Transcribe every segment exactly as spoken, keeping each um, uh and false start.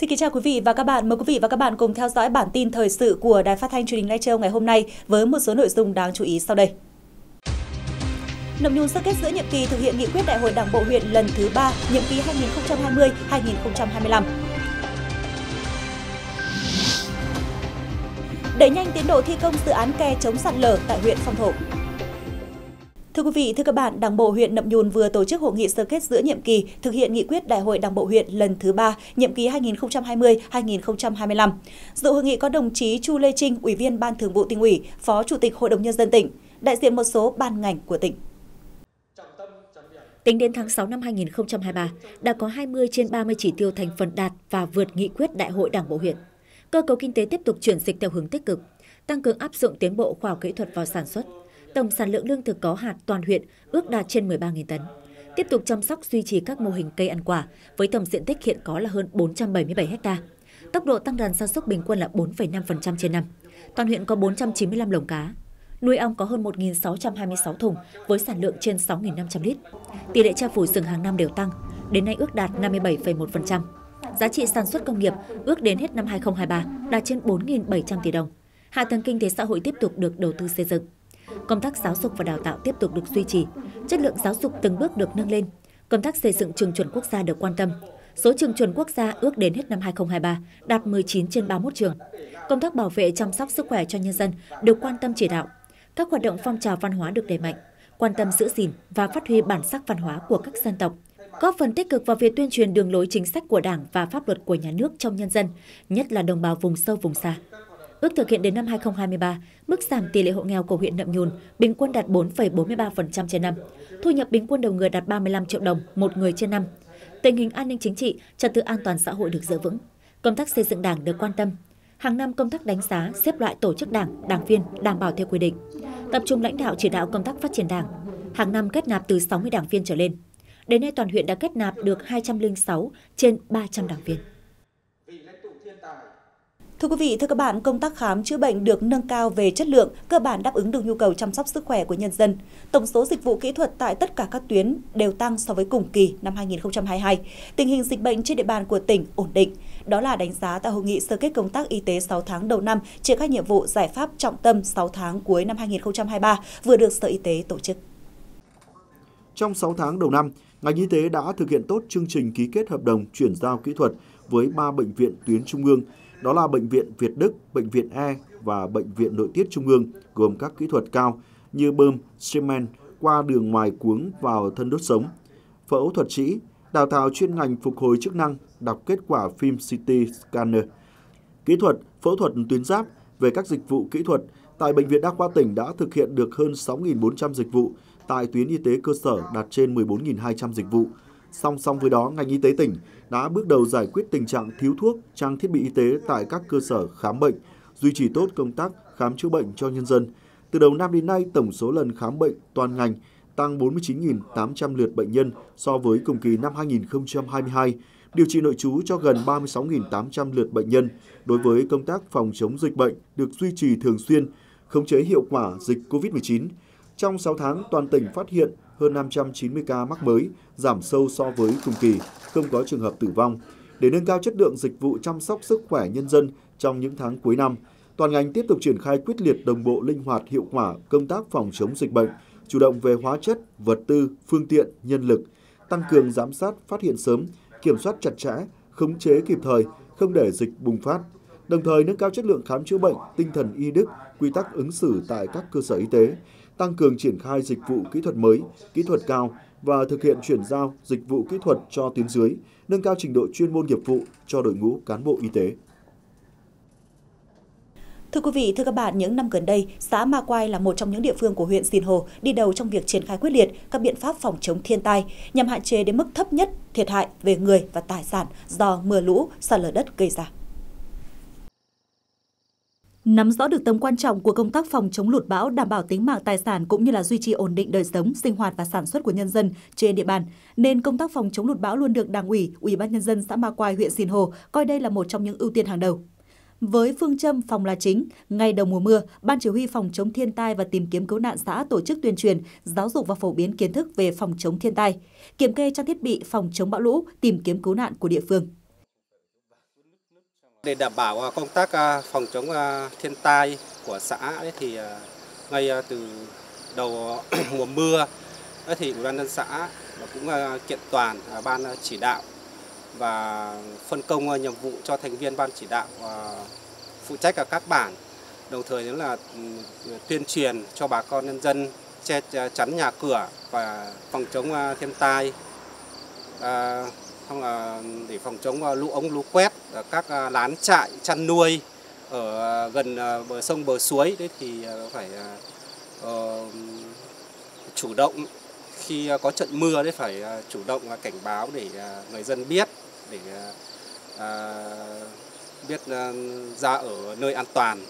Xin kính chào quý vị và các bạn. Mời quý vị và các bạn cùng theo dõi bản tin thời sự của Đài Phát thanh Truyền hình Lai Châu ngày hôm nay với một số nội dung đáng chú ý sau đây. Nậm Nhùn sơ kết giữa nhiệm kỳ thực hiện nghị quyết Đại hội Đảng bộ huyện lần thứ ba, nhiệm kỳ hai nghìn không trăm hai mươi đến hai nghìn không trăm hai mươi lăm. Đẩy nhanh tiến độ thi công dự án kè chống sạt lở tại huyện Phong Thổ. Thưa quý vị, thưa các bạn, Đảng bộ huyện Nậm Nhùn vừa tổ chức hội nghị sơ kết giữa nhiệm kỳ thực hiện nghị quyết Đại hội Đảng bộ huyện lần thứ ba, nhiệm kỳ hai nghìn không trăm hai mươi đến hai nghìn không trăm hai mươi lăm. Dự hội nghị có đồng chí Chu Lê Trinh, Ủy viên Ban Thường vụ Tỉnh ủy, Phó Chủ tịch Hội đồng nhân dân tỉnh, đại diện một số ban ngành của tỉnh. Tính đến tháng sáu năm hai nghìn không trăm hai mươi ba, đã có hai mươi trên ba mươi chỉ tiêu thành phần đạt và vượt nghị quyết Đại hội Đảng bộ huyện. Cơ cấu kinh tế tiếp tục chuyển dịch theo hướng tích cực, tăng cường áp dụng tiến bộ khoa học kỹ thuật vào sản xuất. Tổng sản lượng lương thực có hạt toàn huyện ước đạt trên mười ba nghìn tấn. Tiếp tục chăm sóc duy trì các mô hình cây ăn quả với tổng diện tích hiện có là hơn bốn trăm bảy mươi bảy ha. Tốc độ tăng đàn gia súc bình quân là bốn phẩy năm phần trăm trên năm. Toàn huyện có bốn trăm chín mươi lăm lồng cá. Nuôi ong có hơn một nghìn sáu trăm hai mươi sáu thùng với sản lượng trên sáu nghìn năm trăm lít. Tỷ lệ che phủ rừng hàng năm đều tăng, đến nay ước đạt năm mươi bảy phẩy một phần trăm. Giá trị sản xuất công nghiệp ước đến hết năm hai nghìn không trăm hai mươi ba đạt trên bốn nghìn bảy trăm tỷ đồng. Hạ tầng kinh tế xã hội tiếp tục được đầu tư xây dựng. Công tác giáo dục và đào tạo tiếp tục được duy trì, chất lượng giáo dục từng bước được nâng lên. Công tác xây dựng trường chuẩn quốc gia được quan tâm. Số trường chuẩn quốc gia ước đến hết năm hai nghìn không trăm hai mươi ba đạt mười chín trên ba mươi mốt trường. Công tác bảo vệ chăm sóc sức khỏe cho nhân dân được quan tâm chỉ đạo. Các hoạt động phong trào văn hóa được đẩy mạnh, quan tâm giữ gìn và phát huy bản sắc văn hóa của các dân tộc, góp phần tích cực vào việc tuyên truyền đường lối chính sách của Đảng và pháp luật của nhà nước trong nhân dân, nhất là đồng bào vùng sâu vùng xa. Ước thực hiện đến năm hai nghìn không trăm hai mươi ba, mức giảm tỷ lệ hộ nghèo của huyện Nậm Nhùn bình quân đạt bốn phẩy bốn mươi ba phần trăm trên năm, thu nhập bình quân đầu người đạt ba mươi lăm triệu đồng một người trên năm. Tình hình an ninh chính trị, trật tự an toàn xã hội được giữ vững, công tác xây dựng Đảng được quan tâm. Hàng năm công tác đánh giá, xếp loại tổ chức Đảng, đảng viên đảm bảo theo quy định. Tập trung lãnh đạo chỉ đạo công tác phát triển Đảng. Hàng năm kết nạp từ sáu mươi đảng viên trở lên. Đến nay toàn huyện đã kết nạp được hai trăm lẻ sáu trên ba trăm đảng viên. Thưa quý vị, thưa các bạn, công tác khám chữa bệnh được nâng cao về chất lượng, cơ bản đáp ứng được nhu cầu chăm sóc sức khỏe của nhân dân. Tổng số dịch vụ kỹ thuật tại tất cả các tuyến đều tăng so với cùng kỳ năm hai nghìn không trăm hai mươi hai. Tình hình dịch bệnh trên địa bàn của tỉnh ổn định. Đó là đánh giá tại hội nghị sơ kết công tác y tế sáu tháng đầu năm, triển khai nhiệm vụ giải pháp trọng tâm sáu tháng cuối năm hai nghìn không trăm hai mươi ba vừa được Sở Y tế tổ chức. Trong sáu tháng đầu năm, ngành y tế đã thực hiện tốt chương trình ký kết hợp đồng chuyển giao kỹ thuật với ba bệnh viện tuyến trung ương. Đó là Bệnh viện Việt Đức, Bệnh viện E và Bệnh viện Nội tiết Trung ương, gồm các kỹ thuật cao như bơm, xi-men, qua đường ngoài cuống vào thân đốt sống, phẫu thuật trĩ, đào tạo chuyên ngành phục hồi chức năng, đọc kết quả phim xê tê scanner. Kỹ thuật, phẫu thuật tuyến giáp. Về các dịch vụ kỹ thuật, tại Bệnh viện Đa khoa tỉnh đã thực hiện được hơn sáu nghìn bốn trăm dịch vụ, tại tuyến y tế cơ sở đạt trên mười bốn nghìn hai trăm dịch vụ. Song song với đó, ngành y tế tỉnh đã bước đầu giải quyết tình trạng thiếu thuốc, trang thiết bị y tế tại các cơ sở khám bệnh, duy trì tốt công tác khám chữa bệnh cho nhân dân. Từ đầu năm đến nay, tổng số lần khám bệnh toàn ngành tăng bốn mươi chín nghìn tám trăm lượt bệnh nhân so với cùng kỳ năm hai nghìn không trăm hai mươi hai, điều trị nội trú cho gần ba mươi sáu nghìn tám trăm lượt bệnh nhân. Đối với công tác phòng chống dịch bệnh được duy trì thường xuyên, khống chế hiệu quả dịch Covid mười chín. Trong sáu tháng, toàn tỉnh phát hiện hơn năm trăm chín mươi ca mắc mới, giảm sâu so với cùng kỳ, không có trường hợp tử vong. Để nâng cao chất lượng dịch vụ chăm sóc sức khỏe nhân dân trong những tháng cuối năm, toàn ngành tiếp tục triển khai quyết liệt, đồng bộ, linh hoạt, hiệu quả công tác phòng chống dịch bệnh, chủ động về hóa chất, vật tư, phương tiện, nhân lực, tăng cường giám sát, phát hiện sớm, kiểm soát chặt chẽ, khống chế kịp thời, không để dịch bùng phát. Đồng thời nâng cao chất lượng khám chữa bệnh, tinh thần y đức, quy tắc ứng xử tại các cơ sở y tế, tăng cường triển khai dịch vụ kỹ thuật mới, kỹ thuật cao và thực hiện chuyển giao dịch vụ kỹ thuật cho tuyến dưới, nâng cao trình độ chuyên môn nghiệp vụ cho đội ngũ cán bộ y tế. Thưa quý vị, thưa các bạn, những năm gần đây, xã Ma Quai là một trong những địa phương của huyện Sìn Hồ đi đầu trong việc triển khai quyết liệt các biện pháp phòng chống thiên tai nhằm hạn chế đến mức thấp nhất thiệt hại về người và tài sản do mưa lũ, sạt lở đất gây ra. Nắm rõ được tầm quan trọng của công tác phòng chống lụt bão, đảm bảo tính mạng tài sản cũng như là duy trì ổn định đời sống, sinh hoạt và sản xuất của nhân dân trên địa bàn, nên công tác phòng chống lụt bão luôn được Đảng ủy, Ủy ban nhân dân xã Ma Quai, huyện Sìn Hồ coi đây là một trong những ưu tiên hàng đầu. Với phương châm phòng là chính, ngay đầu mùa mưa, Ban Chỉ huy phòng chống thiên tai và tìm kiếm cứu nạn xã tổ chức tuyên truyền, giáo dục và phổ biến kiến thức về phòng chống thiên tai, kiểm kê trang thiết bị phòng chống bão lũ, tìm kiếm cứu nạn của địa phương. Để đảm bảo công tác phòng chống thiên tai của xã thì ngay từ đầu mùa mưa thì Ủy ban nhân dân xã cũng kiện toàn ban chỉ đạo và phân công nhiệm vụ cho thành viên ban chỉ đạo phụ trách ở các bản, đồng thời đó là tuyên truyền cho bà con nhân dân che chắn nhà cửa và phòng chống thiên tai, không là để phòng chống lũ ống lũ quét ở các lán trại chăn nuôi ở gần bờ sông bờ suối đấy thì phải uh, chủ động khi có trận mưa đấy phải chủ động cảnh báo để người dân biết để uh, biết ra ở nơi an toàn.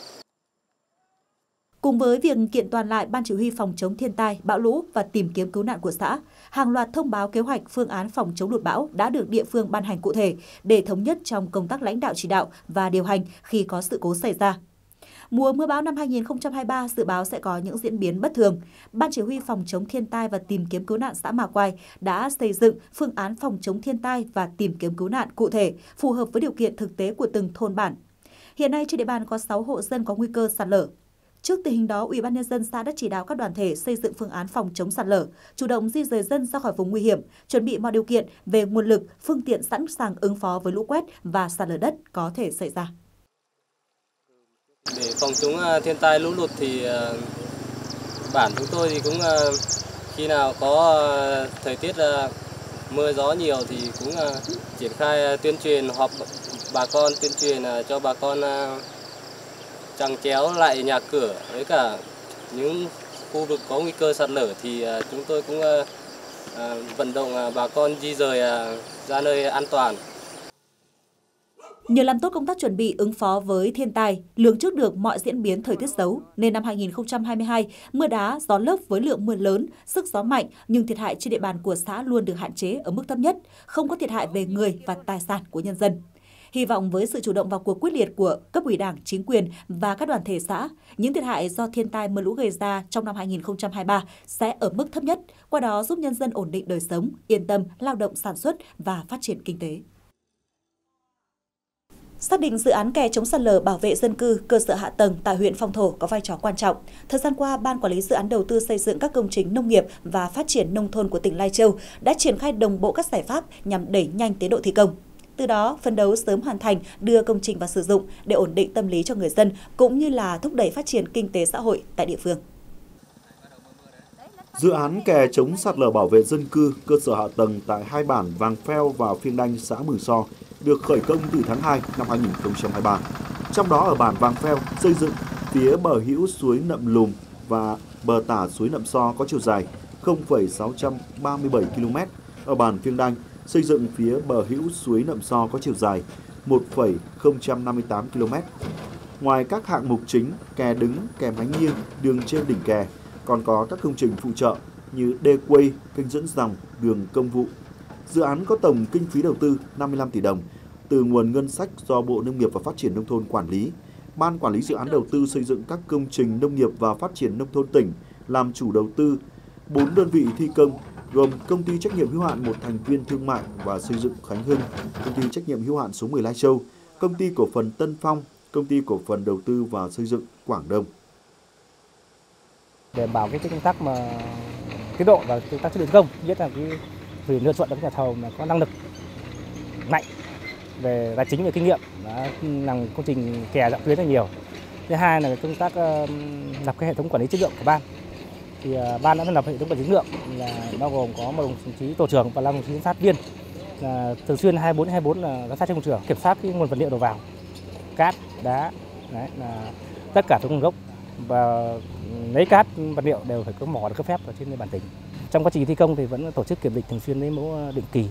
Cùng với việc kiện toàn lại Ban Chỉ huy phòng chống thiên tai, bão lũ và tìm kiếm cứu nạn của xã, hàng loạt thông báo kế hoạch phương án phòng chống lụt bão đã được địa phương ban hành cụ thể để thống nhất trong công tác lãnh đạo chỉ đạo và điều hành khi có sự cố xảy ra. Mùa mưa bão năm hai nghìn không trăm hai mươi ba dự báo sẽ có những diễn biến bất thường. Ban Chỉ huy phòng chống thiên tai và tìm kiếm cứu nạn xã Ma Quai đã xây dựng phương án phòng chống thiên tai và tìm kiếm cứu nạn cụ thể, phù hợp với điều kiện thực tế của từng thôn bản. Hiện nay trên địa bàn có sáu hộ dân có nguy cơ sạt lở. Trước tình hình đó, Ủy ban nhân dân xã đã chỉ đạo các đoàn thể xây dựng phương án phòng chống sạt lở, chủ động di dời dân ra khỏi vùng nguy hiểm, chuẩn bị mọi điều kiện về nguồn lực, phương tiện sẵn sàng ứng phó với lũ quét và sạt lở đất có thể xảy ra. Để phòng chống thiên tai lũ lụt thì bản chúng tôi thì cũng khi nào có thời tiết mưa gió nhiều thì cũng triển khai tuyên truyền họp bà con, tuyên truyền cho bà con chằng chéo lại nhà cửa, với cả những khu vực có nguy cơ sạt lở thì chúng tôi cũng vận động bà con di dời ra nơi an toàn. Nhờ làm tốt công tác chuẩn bị ứng phó với thiên tai, lường trước được mọi diễn biến thời tiết xấu, nên năm hai nghìn không trăm hai mươi hai, mưa đá, gió lốc với lượng mưa lớn, sức gió mạnh nhưng thiệt hại trên địa bàn của xã luôn được hạn chế ở mức thấp nhất, không có thiệt hại về người và tài sản của nhân dân. Hy vọng với sự chủ động vào cuộc quyết liệt của cấp ủy Đảng, chính quyền và các đoàn thể xã, những thiệt hại do thiên tai mưa lũ gây ra trong năm hai nghìn không trăm hai mươi ba sẽ ở mức thấp nhất, qua đó giúp nhân dân ổn định đời sống, yên tâm lao động sản xuất và phát triển kinh tế. Xác định dự án kè chống sạt lở bảo vệ dân cư, cơ sở hạ tầng tại huyện Phong Thổ có vai trò quan trọng. Thời gian qua, Ban Quản lý Dự án Đầu tư xây dựng các công trình nông nghiệp và phát triển nông thôn của tỉnh Lai Châu đã triển khai đồng bộ các giải pháp nhằm đẩy nhanh tiến độ thi công. Từ đó, phấn đấu sớm hoàn thành, đưa công trình vào sử dụng để ổn định tâm lý cho người dân, cũng như là thúc đẩy phát triển kinh tế xã hội tại địa phương. Dự án kè chống sạt lở bảo vệ dân cư, cơ sở hạ tầng tại hai bản Vàng Pheo và Phiêng Đanh, xã Mường So, được khởi công từ tháng hai năm hai nghìn không trăm hai mươi ba. Trong đó ở bản Vàng Pheo xây dựng phía bờ hữu suối Nậm Lùm và bờ tả suối Nậm So có chiều dài không phẩy sáu ba bảy ki lô mét. Ở bản Phiêng Đanh xây dựng phía bờ hữu suối Nậm So có chiều dài một phẩy không năm tám ki lô mét. Ngoài các hạng mục chính, kè đứng, kè mái nghiêng, đường trên đỉnh kè, còn có các công trình phụ trợ như đê quây, kênh dẫn dòng, đường công vụ. Dự án có tổng kinh phí đầu tư năm mươi lăm tỷ đồng từ nguồn ngân sách do Bộ Nông nghiệp và Phát triển Nông thôn quản lý. Ban Quản lý Dự án Đầu tư xây dựng các công trình nông nghiệp và phát triển nông thôn tỉnh làm chủ đầu tư, bốn đơn vị thi công gồm Công ty Trách nhiệm hữu hạn một thành viên thương mại và xây dựng Khánh Hưng, Công ty Trách nhiệm hữu hạn số mười Lai Châu, Công ty Cổ phần Tân Phong, Công ty Cổ phần Đầu tư và Xây dựng Quảng Đông. Để bảo cái công tác mà tiến độ và công tác chất lượng thi công, biết là cái thì lựa chọn được nhà thầu mà có năng lực mạnh về tài chính, về kinh nghiệm đã làm công trình kè dọc tuyến rất nhiều. Thứ hai là công tác lập cái hệ thống quản lý chất lượng của ban. Thì ban đã thành lập hệ thống quản lý chất lượng là bao gồm có một đồng chí tổ trưởng và năm đồng chí giám sát viên, là thường xuyên hai mươi bốn trên hai mươi bốn là giám sát trên công trường, kiểm soát cái nguồn vật liệu đầu vào, cát, đá, đấy, là tất cả các nguồn gốc, và lấy cát vật liệu đều phải có mỏ được cấp phép ở trên địa bàn tỉnh. Trong quá trình thi công thì vẫn tổ chức kiểm định thường xuyên lấy mẫu định kỳ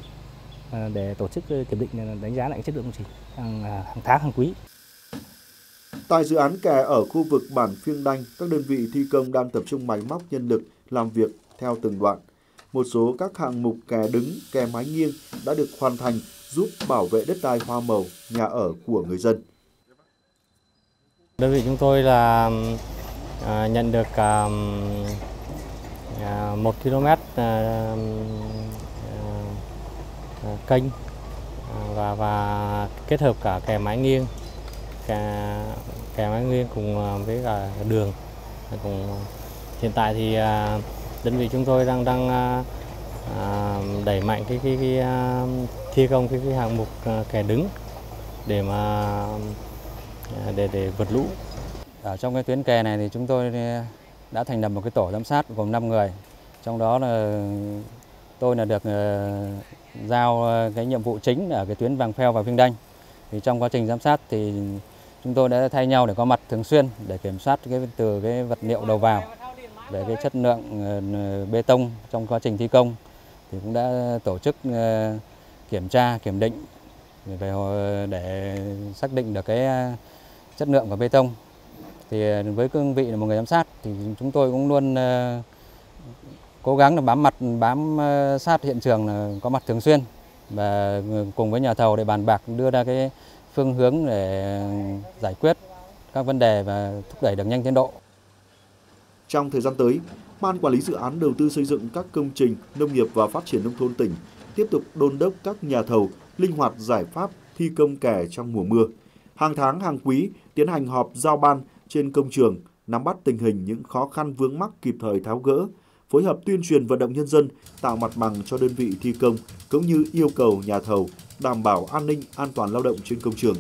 để tổ chức kiểm định đánh giá lại chất lượng công trình hàng, hàng tháng, hàng quý. Tại dự án kè ở khu vực bản Phiêng Đanh, các đơn vị thi công đang tập trung máy móc nhân lực làm việc theo từng đoạn. Một số các hạng mục kè đứng, kè mái nghiêng đã được hoàn thành giúp bảo vệ đất đai hoa màu, nhà ở của người dân. Đơn vị chúng tôi là à, nhận được à, một km à, à, kênh và và kết hợp cả kè mái nghiêng cả cả Mai Nguyên cùng với cả đường cùng. Hiện tại thì đơn vị chúng tôi đang đang đẩy mạnh cái cái, cái thi công cái, cái hạng mục kè đứng để mà để để vượt lũ. Ở trong cái tuyến kè này thì chúng tôi đã thành lập một cái tổ giám sát gồm năm người, trong đó là tôi là được giao cái nhiệm vụ chính ở cái tuyến Vàng Pheo và Phiêng Đanh. Thì trong quá trình giám sát thì chúng tôi đã thay nhau để có mặt thường xuyên để kiểm soát cái từ cái vật liệu đầu vào về cái chất lượng bê tông trong quá trình thi công, thì cũng đã tổ chức kiểm tra kiểm định về để xác định được cái chất lượng của bê tông. Thì với cương vị là một người giám sát thì chúng tôi cũng luôn cố gắng là bám mặt bám sát hiện trường, là có mặt thường xuyên và cùng với nhà thầu để bàn bạc đưa ra cái phương hướng để giải quyết các vấn đề và thúc đẩy được nhanh tiến độ. Trong thời gian tới, Ban Quản lý Dự án Đầu tư xây dựng các công trình nông nghiệp và phát triển nông thôn tỉnh tiếp tục đôn đốc các nhà thầu linh hoạt giải pháp thi công kè trong mùa mưa. Hàng tháng, hàng quý tiến hành họp giao ban trên công trường, nắm bắt tình hình những khó khăn vướng mắc kịp thời tháo gỡ, phối hợp tuyên truyền vận động nhân dân tạo mặt bằng cho đơn vị thi công cũng như yêu cầu nhà thầu đảm bảo an ninh an toàn lao động trên công trường,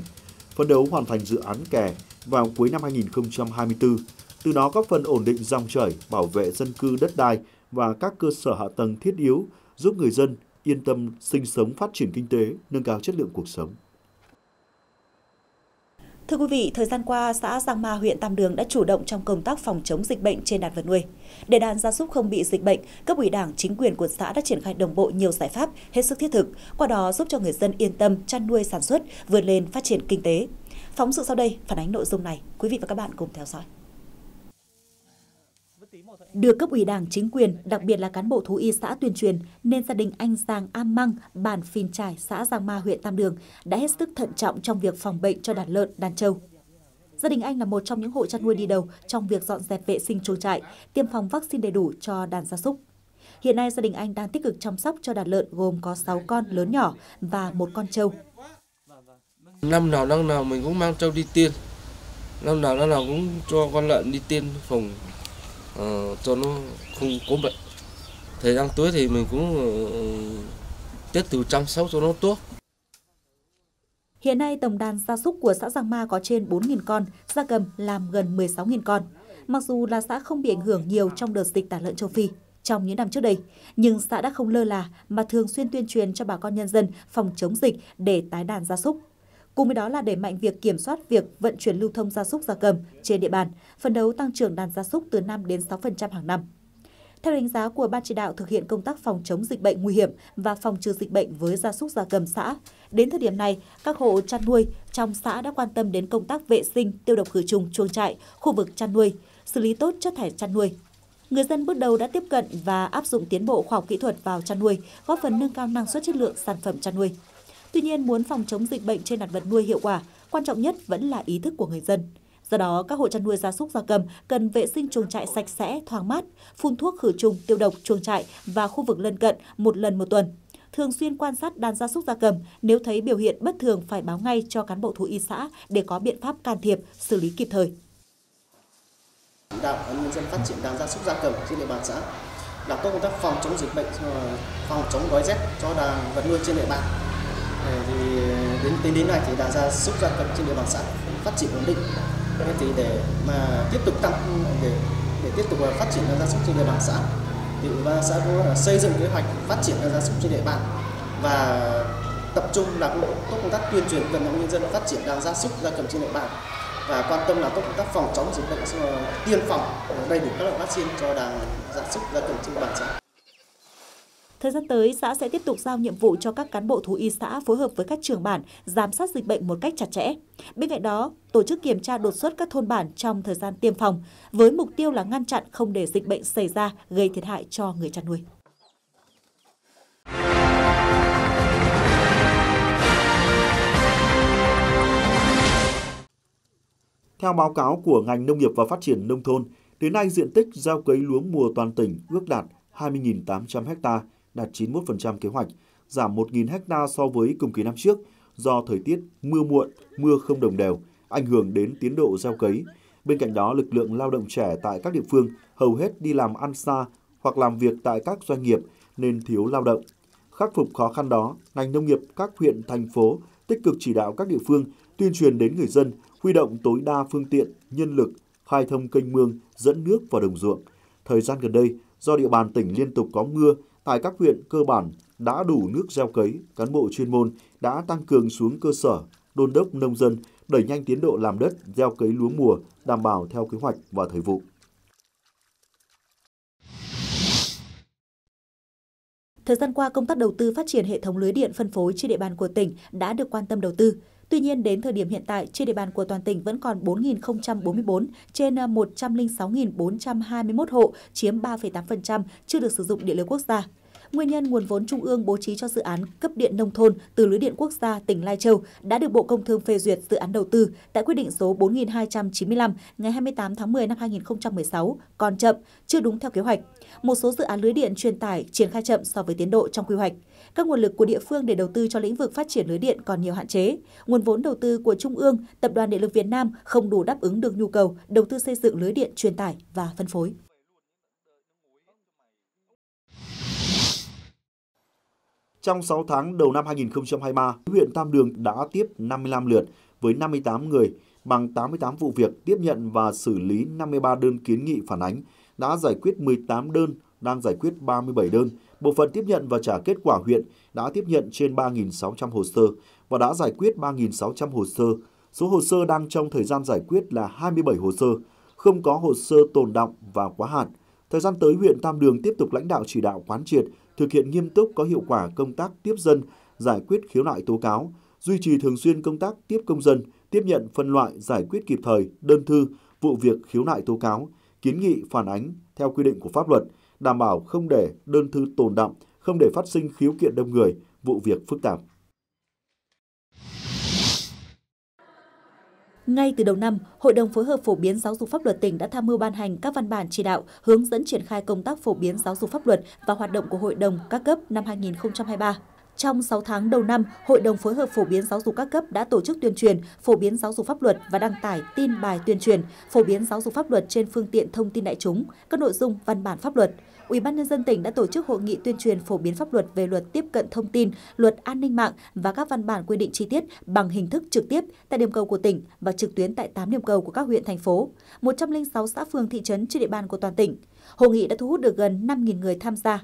phấn đấu hoàn thành dự án kè vào cuối năm hai nghìn không trăm hai mươi tư, từ đó góp phần ổn định dòng chảy, bảo vệ dân cư đất đai và các cơ sở hạ tầng thiết yếu, giúp người dân yên tâm sinh sống, phát triển kinh tế, nâng cao chất lượng cuộc sống. Thưa quý vị, thời gian qua, xã Giang Ma, huyện Tam Đường đã chủ động trong công tác phòng chống dịch bệnh trên đàn vật nuôi. Để đàn gia súc không bị dịch bệnh, cấp ủy Đảng, chính quyền của xã đã triển khai đồng bộ nhiều giải pháp hết sức thiết thực, qua đó giúp cho người dân yên tâm chăn nuôi sản xuất, vươn lên phát triển kinh tế. Phóng sự sau đây phản ánh nội dung này. Quý vị và các bạn cùng theo dõi. Được cấp ủy Đảng, chính quyền, đặc biệt là cán bộ thú y xã tuyên truyền, nên gia đình anh Giàng Am Măng, bản Phìn Trải, xã Giang Ma, huyện Tam Đường đã hết sức thận trọng trong việc phòng bệnh cho đàn lợn, đàn trâu. Gia đình anh là một trong những hộ chăn nuôi đi đầu trong việc dọn dẹp vệ sinh chuồng trại, tiêm phòng vaccine đầy đủ cho đàn gia súc. Hiện nay gia đình anh đang tích cực chăm sóc cho đàn lợn gồm có sáu con lớn nhỏ và một con trâu. Năm nào năm nào mình cũng mang trâu đi tiêm, năm nào năm nào cũng cho con lợn đi tiêm phòng. Ờ, cho nó không có bệnh. Thời gian tới thì mình cũng uh, tiếp tục chăm sóc cho nó tốt. Hiện nay tổng đàn gia súc của xã Giang Ma có trên bốn nghìn con, gia cầm làm gần mười sáu nghìn con. Mặc dù là xã không bị ảnh hưởng nhiều trong đợt dịch tả lợn châu Phi trong những năm trước đây, nhưng xã đã không lơ là mà thường xuyên tuyên truyền cho bà con nhân dân phòng chống dịch để tái đàn gia súc. Cùng với đó là đẩy mạnh việc kiểm soát việc vận chuyển lưu thông gia súc gia cầm trên địa bàn, phấn đấu tăng trưởng đàn gia súc từ năm đến sáu phần trăm hàng năm. Theo đánh giá của Ban Chỉ đạo thực hiện công tác phòng chống dịch bệnh nguy hiểm và phòng trừ dịch bệnh với gia súc gia cầm xã, đến thời điểm này, các hộ chăn nuôi trong xã đã quan tâm đến công tác vệ sinh, tiêu độc khử trùng chuồng trại, khu vực chăn nuôi, xử lý tốt chất thải chăn nuôi. Người dân bước đầu đã tiếp cận và áp dụng tiến bộ khoa học kỹ thuật vào chăn nuôi, góp phần nâng cao năng suất chất lượng sản phẩm chăn nuôi. Tuy nhiên, muốn phòng chống dịch bệnh trên đàn vật nuôi hiệu quả, quan trọng nhất vẫn là ý thức của người dân. Do đó, các hộ chăn nuôi gia súc gia cầm cần vệ sinh chuồng trại sạch sẽ, thoáng mát, phun thuốc khử trùng, tiêu độc chuồng trại và khu vực lân cận một lần một tuần. Thường xuyên quan sát đàn gia súc gia cầm, nếu thấy biểu hiện bất thường phải báo ngay cho cán bộ thú y xã để có biện pháp can thiệp, xử lý kịp thời. Chỉ đạo nhân dân phát triển đàn gia súc gia cầm trên địa bàn xã, làm tốt công tác phòng chống dịch bệnh, phòng chống đói rét cho đàn vật nuôi trên địa bàn. Thì đến tính đến nay thì đàn gia súc gia cầm trên địa bàn xã phát triển ổn định, thì để mà tiếp tục tăng để để tiếp tục phát triển đàn gia súc trên địa bàn xã, thì ủy ban xã cũng xây dựng kế hoạch phát triển đàn gia súc trên địa bàn và tập trung làm tốt công tác tuyên truyền vận động nhân dân phát triển đàn gia súc gia cầm trên địa bàn và quan tâm làm tốt công tác phòng chống dịch bệnh, tiêm phòng đầy đủ các loại vaccine cho đàn gia súc gia cầm trên địa bàn xã. Thời gian tới, xã sẽ tiếp tục giao nhiệm vụ cho các cán bộ thú y xã phối hợp với các trưởng bản giám sát dịch bệnh một cách chặt chẽ. Bên cạnh đó, tổ chức kiểm tra đột xuất các thôn bản trong thời gian tiêm phòng, với mục tiêu là ngăn chặn không để dịch bệnh xảy ra gây thiệt hại cho người chăn nuôi. Theo báo cáo của ngành nông nghiệp và phát triển nông thôn, đến nay diện tích gieo cấy lúa mùa toàn tỉnh ước đạt hai mươi nghìn tám trăm ha, đạt chín mươi mốt phần trăm kế hoạch, giảm một nghìn ha so với cùng kỳ năm trước do thời tiết mưa muộn, mưa không đồng đều, ảnh hưởng đến tiến độ gieo cấy. Bên cạnh đó, lực lượng lao động trẻ tại các địa phương hầu hết đi làm ăn xa hoặc làm việc tại các doanh nghiệp nên thiếu lao động. Khắc phục khó khăn đó, ngành nông nghiệp các huyện, thành phố tích cực chỉ đạo các địa phương tuyên truyền đến người dân, huy động tối đa phương tiện, nhân lực, khai thông kênh mương, dẫn nước vào đồng ruộng. Thời gian gần đây, do địa bàn tỉnh liên tục có mưa, tại các huyện cơ bản đã đủ nước gieo cấy, cán bộ chuyên môn đã tăng cường xuống cơ sở, đôn đốc nông dân, đẩy nhanh tiến độ làm đất, gieo cấy lúa mùa, đảm bảo theo kế hoạch và thời vụ. Thời gian qua, công tác đầu tư phát triển hệ thống lưới điện phân phối trên địa bàn của tỉnh đã được quan tâm đầu tư. Tuy nhiên, đến thời điểm hiện tại, trên địa bàn của toàn tỉnh vẫn còn bốn nghìn không trăm bốn mươi bốn trên một trăm lẻ sáu nghìn bốn trăm hai mươi mốt hộ, chiếm ba phẩy tám phần trăm chưa được sử dụng điện lưới quốc gia. Nguyên nhân nguồn vốn trung ương bố trí cho dự án cấp điện nông thôn từ lưới điện quốc gia tỉnh Lai Châu đã được Bộ Công Thương phê duyệt dự án đầu tư tại quyết định số bốn nghìn hai trăm chín mươi lăm ngày hai mươi tám tháng mười năm hai nghìn không trăm mười sáu còn chậm, chưa đúng theo kế hoạch. Một số dự án lưới điện truyền tải triển khai chậm so với tiến độ trong quy hoạch. Các nguồn lực của địa phương để đầu tư cho lĩnh vực phát triển lưới điện còn nhiều hạn chế. Nguồn vốn đầu tư của Trung ương, Tập đoàn Điện lực Việt Nam không đủ đáp ứng được nhu cầu đầu tư xây dựng lưới điện truyền tải và phân phối. Trong sáu tháng đầu năm hai nghìn không trăm hai mươi ba, huyện Tam Đường đã tiếp năm mươi lăm lượt với năm mươi tám người, bằng tám mươi tám vụ việc tiếp nhận và xử lý năm mươi ba đơn kiến nghị phản ánh, đã giải quyết mười tám đơn, đang giải quyết ba mươi bảy đơn. Bộ phận tiếp nhận và trả kết quả huyện đã tiếp nhận trên ba nghìn sáu trăm hồ sơ và đã giải quyết ba nghìn sáu trăm hồ sơ. Số hồ sơ đang trong thời gian giải quyết là hai mươi bảy hồ sơ, không có hồ sơ tồn đọng và quá hạn. Thời gian tới, huyện Tam Đường tiếp tục lãnh đạo chỉ đạo quán triệt, thực hiện nghiêm túc có hiệu quả công tác tiếp dân, giải quyết khiếu nại tố cáo, duy trì thường xuyên công tác tiếp công dân, tiếp nhận phân loại, giải quyết kịp thời đơn thư, vụ việc khiếu nại tố cáo, kiến nghị phản ánh theo quy định của pháp luật, đảm bảo không để đơn thư tồn đọng, không để phát sinh khiếu kiện đông người, vụ việc phức tạp. Ngay từ đầu năm, Hội đồng phối hợp phổ biến giáo dục pháp luật tỉnh đã tham mưu ban hành các văn bản chỉ đạo hướng dẫn triển khai công tác phổ biến giáo dục pháp luật và hoạt động của hội đồng các cấp năm hai nghìn không trăm hai mươi ba. Trong sáu tháng đầu năm, Hội đồng phối hợp phổ biến giáo dục các cấp đã tổ chức tuyên truyền, phổ biến giáo dục pháp luật và đăng tải tin bài tuyên truyền, phổ biến giáo dục pháp luật trên phương tiện thông tin đại chúng, các nội dung văn bản pháp luật. Ủy ban nhân dân tỉnh đã tổ chức hội nghị tuyên truyền phổ biến pháp luật về luật tiếp cận thông tin, luật an ninh mạng và các văn bản quy định chi tiết bằng hình thức trực tiếp tại điểm cầu của tỉnh và trực tuyến tại tám điểm cầu của các huyện, thành phố, một trăm lẻ sáu xã phường, thị trấn trên địa bàn của toàn tỉnh. Hội nghị đã thu hút được gần năm nghìn người tham gia.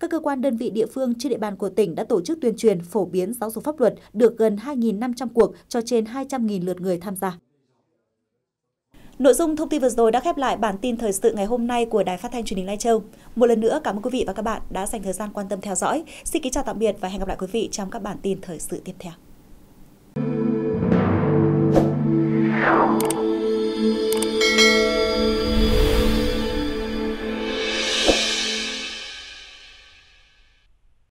Các cơ quan đơn vị địa phương trên địa bàn của tỉnh đã tổ chức tuyên truyền phổ biến giáo dục pháp luật được gần hai nghìn năm trăm cuộc cho trên hai trăm nghìn lượt người tham gia. Nội dung thông tin vừa rồi đã khép lại bản tin thời sự ngày hôm nay của Đài Phát thanh Truyền hình Lai Châu. Một lần nữa cảm ơn quý vị và các bạn đã dành thời gian quan tâm theo dõi. Xin kính chào tạm biệt và hẹn gặp lại quý vị trong các bản tin thời sự tiếp theo.